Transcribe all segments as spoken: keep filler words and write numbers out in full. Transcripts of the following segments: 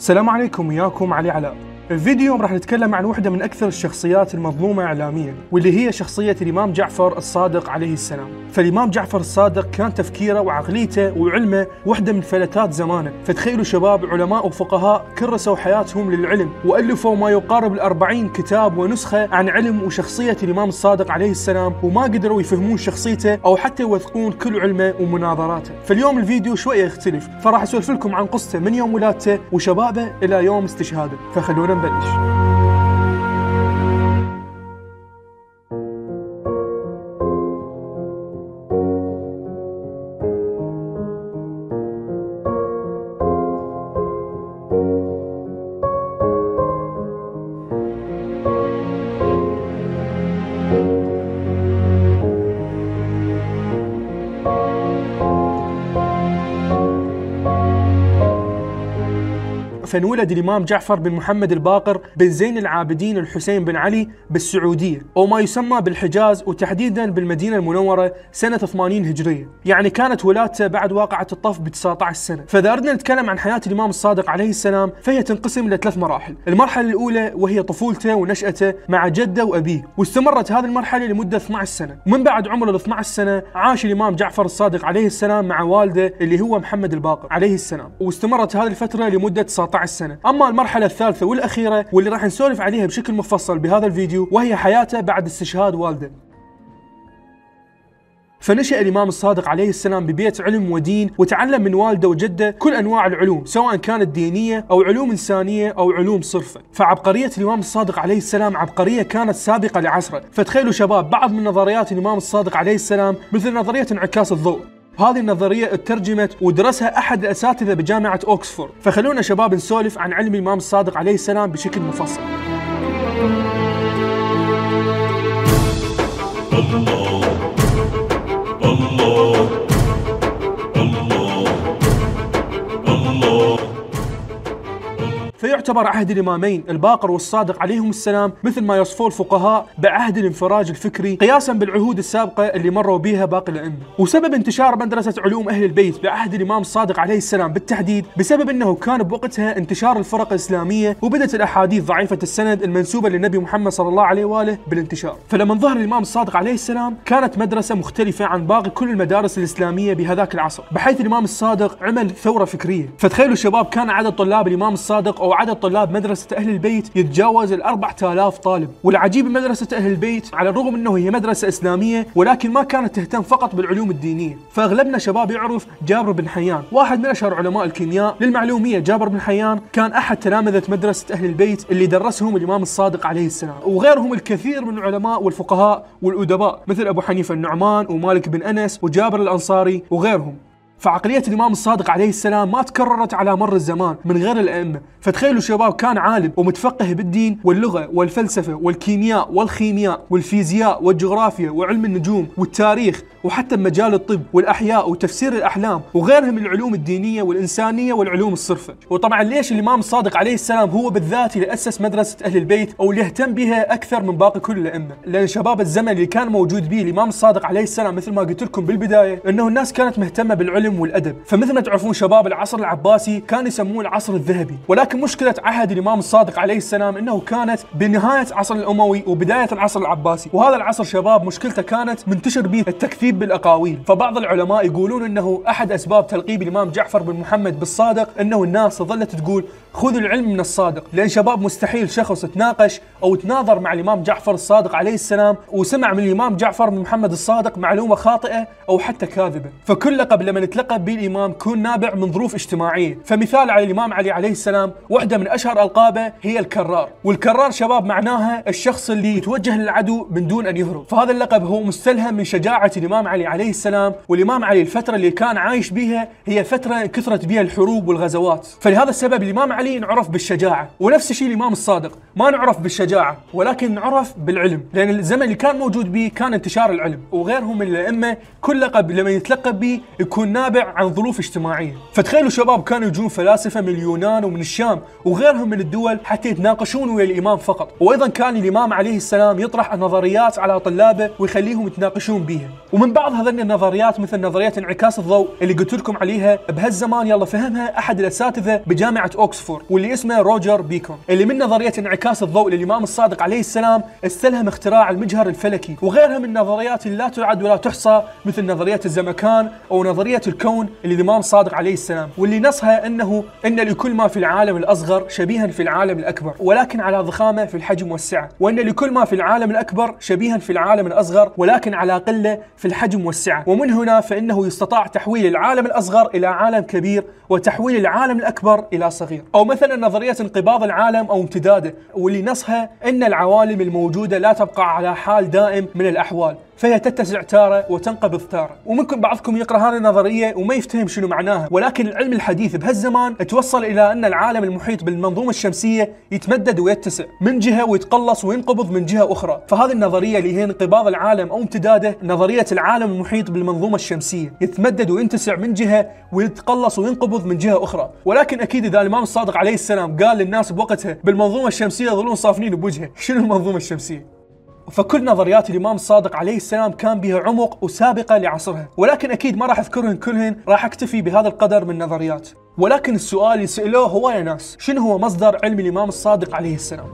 السلام عليكم، وياكم علي علاء. الفيديو اليوم راح نتكلم عن واحدة من أكثر الشخصيات المظلومة إعلامياً، واللي هي شخصية الإمام جعفر الصادق عليه السلام. فالإمام جعفر الصادق كان تفكيره وعقليته وعلمه واحدة من فلتات زمانه، فتخيلوا شباب علماء وفقهاء كرسوا حياتهم للعلم، وألفوا ما يقارب الأربعين كتاب ونسخة عن علم وشخصية الإمام الصادق عليه السلام، وما قدروا يفهمون شخصيته أو حتى يوثقون كل علمه ومناظراته. فاليوم الفيديو شوية يختلف، فراح أسولف لكم عن قصته من يوم ولادته وشبابه إلى يوم استشهاده، فخلونا نبلش. فانولد الإمام جعفر بن محمد الباقر بن زين العابدين الحسين بن علي بالسعودية، أو ما يسمى بالحجاز، وتحديدا بالمدينة المنورة سنة ثمانين هجرية. يعني كانت ولادته بعد واقعة الطف ب تسعطعش سنة. فإذا أردنا نتكلم عن حياة الإمام الصادق عليه السلام، فهي تنقسم إلى ثلاث مراحل. المرحلة الأولى وهي طفولته ونشأته مع جده وأبيه، واستمرت هذه المرحلة لمدة اثنعش سنة. ومن بعد عمر ال اثنعش سنة عاش الإمام جعفر الصادق عليه السلام مع والده اللي هو محمد الباقر عليه السلام، واستمرت هذه الفترة لمدة تسعطعش السنة. أما المرحلة الثالثة والأخيرة واللي راح نسولف عليها بشكل مفصل بهذا الفيديو، وهي حياته بعد استشهاد والده. فنشأ الإمام الصادق عليه السلام ببيت علم ودين، وتعلم من والده وجده كل أنواع العلوم، سواء كانت دينية أو علوم إنسانية أو علوم صرفة. فعبقرية الإمام الصادق عليه السلام عبقرية كانت سابقة لعصره. فتخيلوا شباب بعض من نظريات الإمام الصادق عليه السلام، مثل نظرية انعكاس الضوء. هذه النظرية اترجمت ودرسها أحد الأساتذة بجامعة أوكسفورد. فخلونا شباب نسولف عن علم الإمام الصادق عليه السلام بشكل مفصل. الله الله الله الله. فيعتبر عهد الإمامين الباقر والصادق عليهم السلام مثل ما يصفوه الفقهاء بعهد الانفراج الفكري، قياسا بالعهود السابقة اللي مروا بها باقي الأئمة. وسبب انتشار مدرسة علوم أهل البيت بعهد الإمام الصادق عليه السلام بالتحديد، بسبب أنه كان بوقتها انتشار الفرق الإسلامية، وبدت الأحاديث ضعيفة السند المنسوبة للنبي محمد صلى الله عليه وآله بالانتشار. فلما ظهر الإمام الصادق عليه السلام كانت مدرسة مختلفة عن باقي كل المدارس الإسلامية بهذاك العصر، بحيث الإمام الصادق عمل ثورة فكرية. فتخيلوا شباب كان عدد طلاب الإمام الصادق وعدد طلاب مدرسة أهل البيت يتجاوز ال أربعة آلاف طالب. والعجيب مدرسة أهل البيت على الرغم أنه هي مدرسة إسلامية، ولكن ما كانت تهتم فقط بالعلوم الدينية. فأغلبنا شباب يعرف جابر بن حيان، واحد من أشهر علماء الكيمياء. للمعلومية، جابر بن حيان كان أحد تلامذة مدرسة أهل البيت اللي درسهم الإمام الصادق عليه السلام، وغيرهم الكثير من العلماء والفقهاء والأدباء، مثل أبو حنيفة النعمان ومالك بن أنس وجابر الأنصاري وغيرهم. فعقلية الإمام الصادق عليه السلام ما تكررت على مر الزمان من غير الأئمة. فتخيلوا شباب كان عالم ومتفقه بالدين واللغة والفلسفة والكيمياء والخيمياء والفيزياء والجغرافيا وعلم النجوم والتاريخ، وحتى مجال الطب والأحياء وتفسير الأحلام وغيرها من العلوم الدينية والإنسانية والعلوم الصرفة. وطبعا ليش الإمام الصادق عليه السلام هو بالذات اللي أسس مدرسة أهل البيت، أو اللي اهتم بها أكثر من باقي كل الأئمة؟ لأن شباب الزمن اللي كان موجود به الإمام الصادق عليه السلام، مثل ما قلت لكم بالبداية، أنه الناس كانت مهتمة بالعلم والأدب. فمثل ما تعرفون شباب العصر العباسي كان يسموه العصر الذهبي، ولكن مشكلة عهد الإمام الصادق عليه السلام أنه كانت بنهاية العصر الأموي وبداية العصر العباسي. وهذا العصر شباب مشكلته كانت منتشر به التكذيب بالأقاويل. فبعض العلماء يقولون أنه أحد أسباب تلقيب الإمام جعفر بن محمد بالصادق أنه الناس ظلت تقول خذوا العلم من الصادق، لأن شباب مستحيل شخص تناقش أو تناظر مع الإمام جعفر الصادق عليه السلام وسمع من الإمام جعفر بن محمد الصادق معلومة خاطئة أو حتى كاذبة. فكل لقب لما تلقب به الإمام كون نابع من ظروف اجتماعية. فمثال على الإمام علي عليه السلام، واحدة من أشهر ألقابه هي الكرار. والكرار شباب معناها الشخص اللي يتوجه للعدو من دون أن يهرب. فهذا اللقب هو مستلهم من شجاعة الإمام علي عليه السلام. والإمام علي الفترة اللي كان عايش بها هي فترة كثرت بها الحروب والغزوات، فلهذا السبب الإمام علي نعرف بالشجاعة. ونفس الشيء الإمام الصادق ما نعرف بالشجاعة، ولكن نعرف بالعلم، لأن الزمن اللي كان موجود به كان انتشار العلم. وغيرهم من الأئمة كل لقب لما يتلقب به يكون نابع عن ظروف اجتماعية. فتخيلوا شباب كانوا يجون فلاسفة من اليونان ومن الشام وغيرهم من الدول حتى يتناقشون ويا الإمام فقط، وأيضا كان الإمام عليه السلام يطرح النظريات على طلابه ويخليهم يتناقشون بيها. ومن بعض هذين النظريات مثل نظرية انعكاس الضوء اللي قلت لكم عليها بهالزمان يلا فهمها أحد الأساتذة بجامعة أوكسفورد واللي اسمه روجر بيكون، اللي من نظرية انعكاس الضوء للإمام الصادق عليه السلام استلهم اختراع المجهر الفلكي، وغيرها من النظريات اللي لا تعد ولا تحصى مثل نظرية الزمكان أو نظرية الكون اللي الإمام الصادق عليه السلام، واللي نصها أنه أن لكل ما في العالم الأصغر شبيها في العالم الأكبر ولكن على ضخامة في الحجم والسعة، وأن لكل ما في العالم الأكبر شبيها في العالم الأصغر ولكن على قلة في الحجم والسعة، ومن هنا فإنه يستطاع تحويل العالم الأصغر إلى عالم كبير وتحويل العالم الأكبر إلى صغير. أو مثلا نظرية انقباض العالم أو امتداده، واللي نصها أن العوالم الموجودة لا تبقى على حال دائم من الأحوال، فهي تتسع تارة وتنقبض تارة. وممكن بعضكم يقرأ هذه النظرية وما يفتهم شنو معناها، ولكن العلم الحديث بهالزمان توصل إلى أن العالم المحيط بالمنظومة الشمسية يتمدد ويتسع من جهة ويتقلص وينقبض من جهة أخرى، فهذه النظرية اللي هي انقباض العالم أو امتداده نظرية العالم المحيط بالمنظومة الشمسية، يتمدد وينتسع من جهة ويتقلص وينقبض من جهة أخرى. ولكن أكيد إذا الإمام الصادق عليه السلام قال للناس بوقتها بالمنظومة الشمسية يظلون صافنين بوجهه، شنو المنظومة الشمسية؟ فكل نظريات الإمام الصادق عليه السلام كان بها عمق وسابقة لعصرها، ولكن أكيد ما راح أذكرهن كلهن، راح أكتفي بهذا القدر من النظريات. ولكن السؤال اللي سألوه هواية ناس، شنو هو مصدر علم الإمام الصادق عليه السلام؟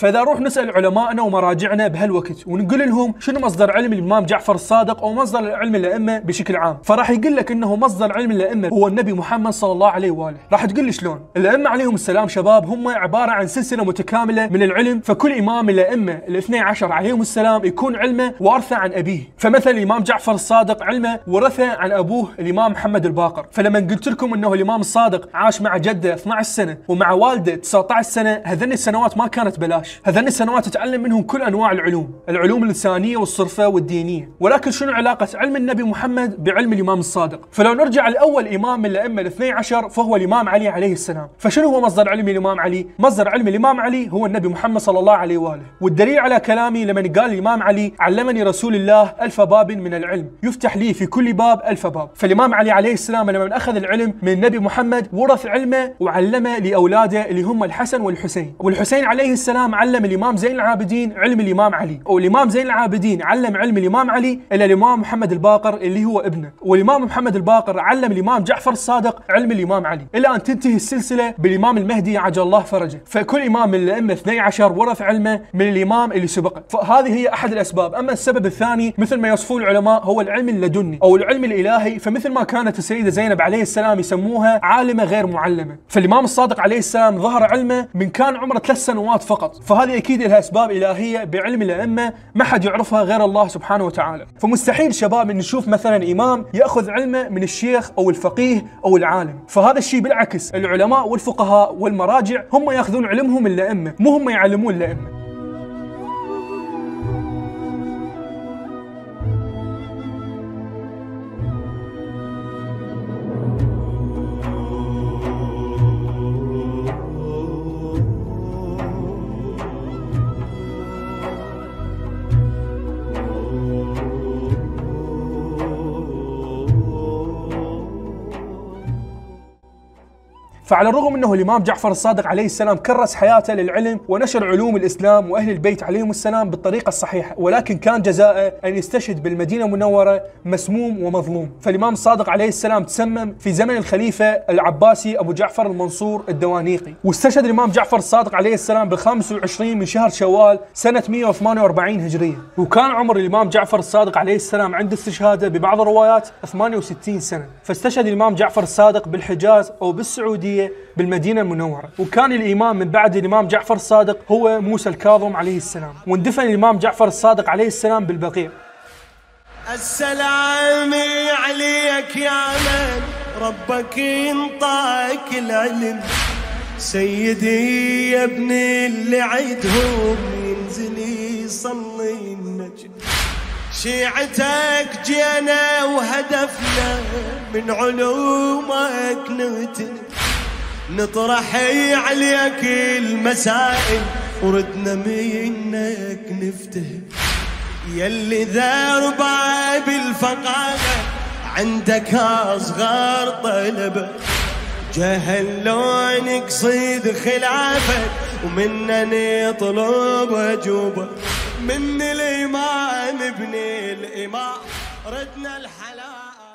فإذا نروح نسأل علمائنا ومراجعنا بهالوقت ونقول لهم شنو مصدر علم الإمام جعفر الصادق أو مصدر علم الأئمة بشكل عام، فراح يقول لك أنه مصدر علم الأئمة هو النبي محمد صلى الله عليه وآله. راح تقول لي شلون؟ الأئمة عليهم السلام شباب هم عبارة عن سلسلة متكاملة من العلم، فكل إمام من الأئمة الاثني عشر عليهم السلام يكون علمه وارثه عن أبيه، فمثلا الإمام جعفر الصادق علمه ورثه عن أبوه الإمام محمد الباقر. فلما قلت لكم أنه الإمام الصادق عاش مع جده اثنعش سنة ومع والده تسعطعش سنة، هذين السنوات ما كانت بلاش، هذين السنوات تتعلم منهم كل أنواع العلوم، العلوم اللسانية والصرفة والدينية. ولكن شنو علاقة علم النبي محمد بعلم الإمام الصادق؟ فلو نرجع لأول إمام من الأئمة الاثني عشر فهو الإمام علي عليه السلام. فشنو هو مصدر علم الإمام علي؟ مصدر علم الإمام علي هو النبي محمد صلى الله عليه وآله، والدليل على كلامي لما قال الإمام علي علمني رسول الله ألف باب من العلم، يفتح لي في كل باب ألف باب. فالإمام علي عليه السلام لما أخذ العلم من النبي محمد ورث علمه وعلمه لأولاده اللي هم الحسن والحسين، والحسين عليه السلام علم الإمام زين العابدين علم الإمام علي، والإمام زين العابدين علم علم الإمام علي إلى الإمام محمد الباقر اللي هو ابنه، والإمام محمد الباقر علم الإمام جعفر الصادق علم الإمام علي، إلى أن تنتهي السلسلة بالإمام المهدي عجل الله فرجه. فكل إمام من الأئمة اثني عشر ورث علمه من الإمام اللي سبقه، فهذه هي أحد الأسباب. أما السبب الثاني مثل ما يصفون العلماء هو العلم اللدني أو العلم الإلهي، فمثل ما كانت السيدة زينب عليه السلام يسموها عالمة غير معلمة، فالإمام الصادق عليه السلام ظهر علمه من كان عمره ثلاث سنوات فقط، فهذه أكيد لها أسباب إلهية بعلم الأئمة ما حد يعرفها غير الله سبحانه وتعالى. فمستحيل شباب أن نشوف مثلا إمام يأخذ علمه من الشيخ أو الفقيه أو العالم، فهذا الشيء بالعكس العلماء والفقهاء والمراجع هم يأخذون علمهم من الأئمة مو هم يعلمون الأئمة. فعلى الرغم أنه الإمام جعفر الصادق عليه السلام كرس حياته للعلم ونشر علوم الإسلام وأهل البيت عليهم السلام بالطريقة الصحيحة، ولكن كان جزاءه أن يستشهد بالمدينة المنورة مسموم ومظلوم. فالإمام الصادق عليه السلام تسمم في زمن الخليفة العباسي أبو جعفر المنصور الدوانيقي، واستشهد الإمام جعفر الصادق عليه السلام ب خمسة وعشرين من شهر شوال سنة مئة وثمانية وأربعين هجرية، وكان عمر الإمام جعفر الصادق عليه السلام عند استشهاده ببعض الروايات ثمانية وستين سنة. فاستشهد الإمام جعفر الصادق بالحجاز أو بالسعودية بالمدينة المنورة، وكان الإمام من بعد الإمام جعفر الصادق هو موسى الكاظم عليه السلام، واندفن الإمام جعفر الصادق عليه السلام بالبقيع. السلام عليك يا من ربك ينطاك العلم، سيدي يا ابني اللي عيدهم ينزل يصلي النجم، شيعتك جينا وهدفنا من علومك نهتم، نطرح عليك المسائل وردنا منك نفتهم، يلي ذار باب الفقاده عندك اصغر طلبه، جهل لو نقصد خلافك ومنا نطلب اجوبه، من الامام ابن الامام ردنا الحلاء.